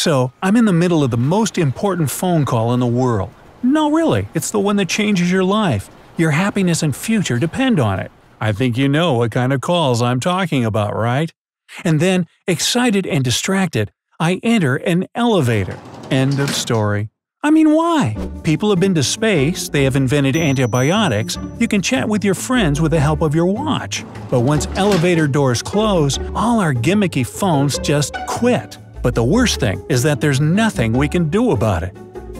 So, I'm in the middle of the most important phone call in the world. No, really, it's the one that changes your life. Your happiness and future depend on it. I think you know what kind of calls I'm talking about, right? And then, excited and distracted, I enter an elevator. End of story. I mean, why? People have been to space, they have invented antibiotics, you can chat with your friends with the help of your watch. But once elevator doors close, all our gimmicky phones just quit. But the worst thing is that there's nothing we can do about it.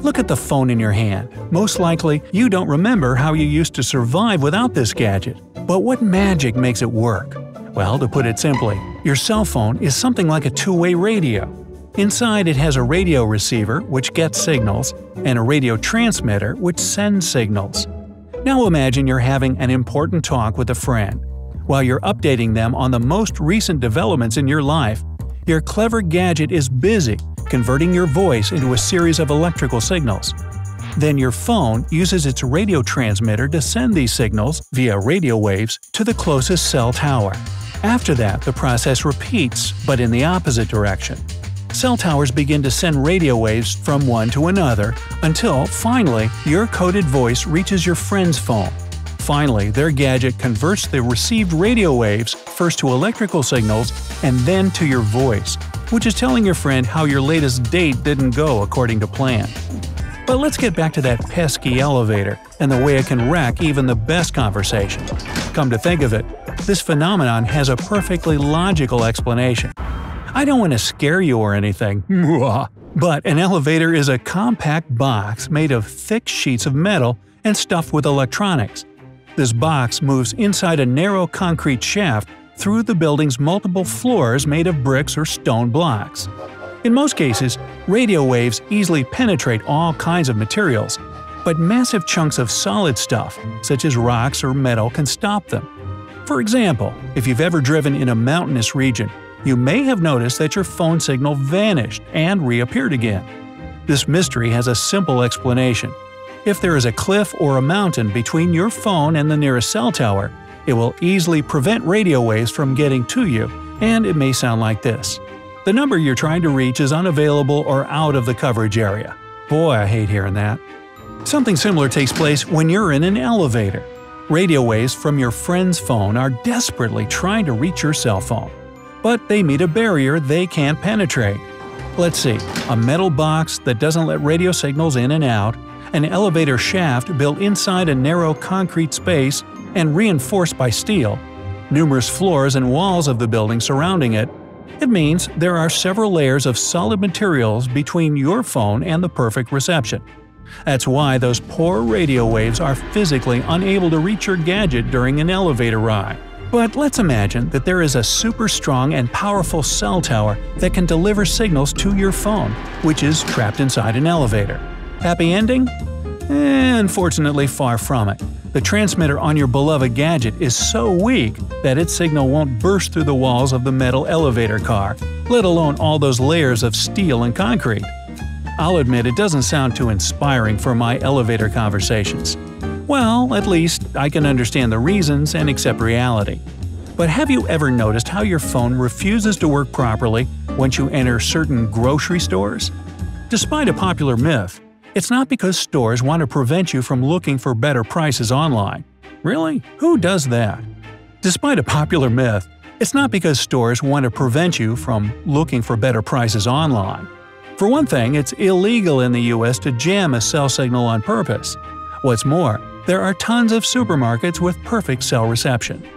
Look at the phone in your hand. Most likely, you don't remember how you used to survive without this gadget. But what magic makes it work? Well, to put it simply, your cell phone is something like a two-way radio. Inside it has a radio receiver, which gets signals, and a radio transmitter, which sends signals. Now imagine you're having an important talk with a friend. While you're updating them on the most recent developments in your life, your clever gadget is busy converting your voice into a series of electrical signals. Then your phone uses its radio transmitter to send these signals, via radio waves, to the closest cell tower. After that, the process repeats, but in the opposite direction. Cell towers begin to send radio waves from one to another, until, finally, your coded voice reaches your friend's phone. Finally, their gadget converts the received radio waves first to electrical signals and then to your voice, which is telling your friend how your latest date didn't go according to plan. But let's get back to that pesky elevator and the way it can wreck even the best conversation. Come to think of it, this phenomenon has a perfectly logical explanation. I don't want to scare you or anything, but an elevator is a compact box made of thick sheets of metal and stuffed with electronics. This box moves inside a narrow concrete shaft through the building's multiple floors made of bricks or stone blocks. In most cases, radio waves easily penetrate all kinds of materials, but massive chunks of solid stuff, such as rocks or metal, can stop them. For example, if you've ever driven in a mountainous region, you may have noticed that your phone signal vanished and reappeared again. This mystery has a simple explanation. If there is a cliff or a mountain between your phone and the nearest cell tower, it will easily prevent radio waves from getting to you, and it may sound like this. The number you're trying to reach is unavailable or out of the coverage area. Boy, I hate hearing that. Something similar takes place when you're in an elevator. Radio waves from your friend's phone are desperately trying to reach your cell phone. But they meet a barrier they can't penetrate. Let's see, a metal box that doesn't let radio signals in and out, an elevator shaft built inside a narrow concrete space and reinforced by steel, numerous floors and walls of the building surrounding it. It means there are several layers of solid materials between your phone and the perfect reception. That's why those poor radio waves are physically unable to reach your gadget during an elevator ride. But let's imagine that there is a super strong and powerful cell tower that can deliver signals to your phone, which is trapped inside an elevator. Happy ending? Unfortunately, far from it. The transmitter on your beloved gadget is so weak that its signal won't burst through the walls of the metal elevator car, let alone all those layers of steel and concrete. I'll admit it doesn't sound too inspiring for my elevator conversations. Well, at least I can understand the reasons and accept reality. But have you ever noticed how your phone refuses to work properly once you enter certain grocery stores? Despite a popular myth, it's not because stores want to prevent you from looking for better prices online. Really? Who does that? Despite a popular myth, it's not because stores want to prevent you from looking for better prices online. For one thing, it's illegal in the US to jam a cell signal on purpose. What's more, there are tons of supermarkets with perfect cell reception.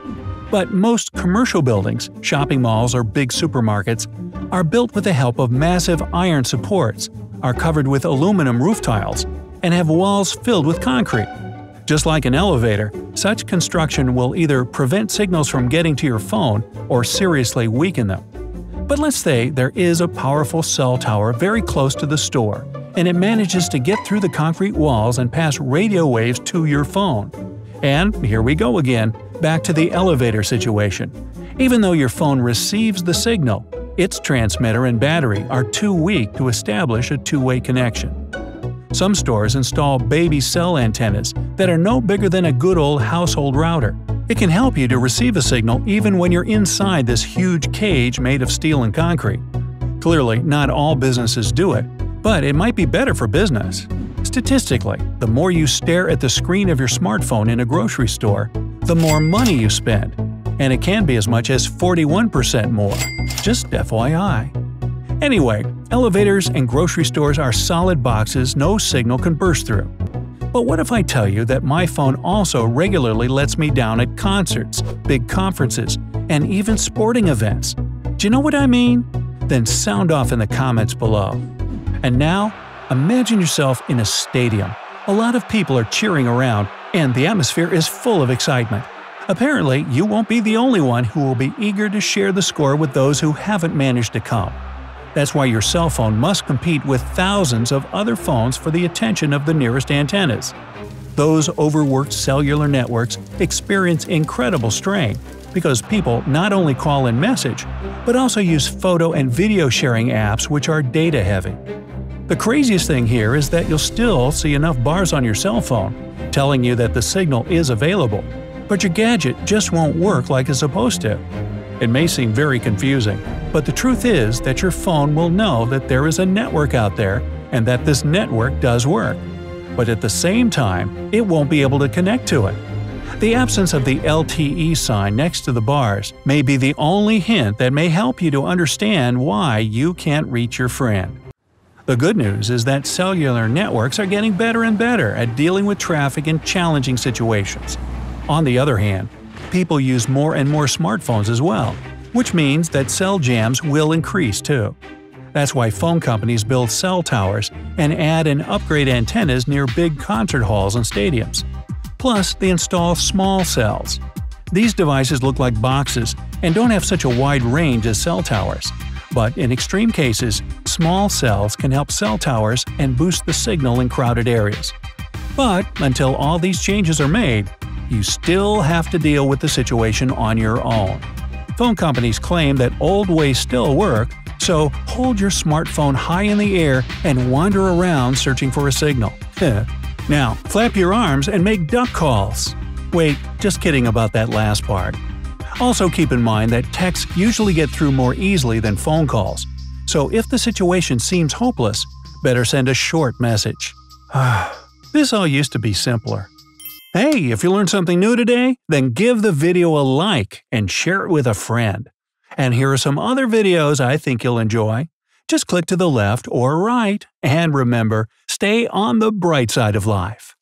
But most commercial buildings, shopping malls, or big supermarkets are built with the help of massive iron supports, are covered with aluminum roof tiles, and have walls filled with concrete. Just like an elevator, such construction will either prevent signals from getting to your phone or seriously weaken them. But let's say there is a powerful cell tower very close to the store, and it manages to get through the concrete walls and pass radio waves to your phone. And here we go again, back to the elevator situation. Even though your phone receives the signal, its transmitter and battery are too weak to establish a two-way connection. Some stores install baby cell antennas that are no bigger than a good old household router. It can help you to receive a signal even when you're inside this huge cage made of steel and concrete. Clearly, not all businesses do it, but it might be better for business. Statistically, the more you stare at the screen of your smartphone in a grocery store, the more money you spend, and it can be as much as 41% more. Just FYI. Anyway, elevators and grocery stores are solid boxes no signal can burst through. But what if I tell you that my phone also regularly lets me down at concerts, big conferences, and even sporting events? Do you know what I mean? Then sound off in the comments below. And now, imagine yourself in a stadium. A lot of people are cheering around, and the atmosphere is full of excitement. Apparently, you won't be the only one who will be eager to share the score with those who haven't managed to come. That's why your cell phone must compete with thousands of other phones for the attention of the nearest antennas. Those overworked cellular networks experience incredible strain because people not only call and message, but also use photo and video sharing apps which are data-heavy. The craziest thing here is that you'll still see enough bars on your cell phone telling you that the signal is available, but your gadget just won't work like it's supposed to. It may seem very confusing, but the truth is that your phone will know that there is a network out there and that this network does work. But at the same time, it won't be able to connect to it. The absence of the LTE sign next to the bars may be the only hint that may help you to understand why you can't reach your friend. The good news is that cellular networks are getting better and better at dealing with traffic in challenging situations. On the other hand, people use more and more smartphones as well, which means that cell jams will increase too. That's why phone companies build cell towers and add and upgrade antennas near big concert halls and stadiums. Plus, they install small cells. These devices look like boxes and don't have such a wide range as cell towers. But in extreme cases, small cells can help cell towers and boost the signal in crowded areas. But until all these changes are made, you still have to deal with the situation on your own. Phone companies claim that old ways still work, so hold your smartphone high in the air and wander around searching for a signal. Now, flap your arms and make duck calls. Wait, just kidding about that last part. Also keep in mind that texts usually get through more easily than phone calls, so if the situation seems hopeless, better send a short message. This all used to be simpler. Hey, if you learned something new today, then give the video a like and share it with a friend. And here are some other videos I think you'll enjoy. Just click to the left or right, and remember, stay on the bright side of life.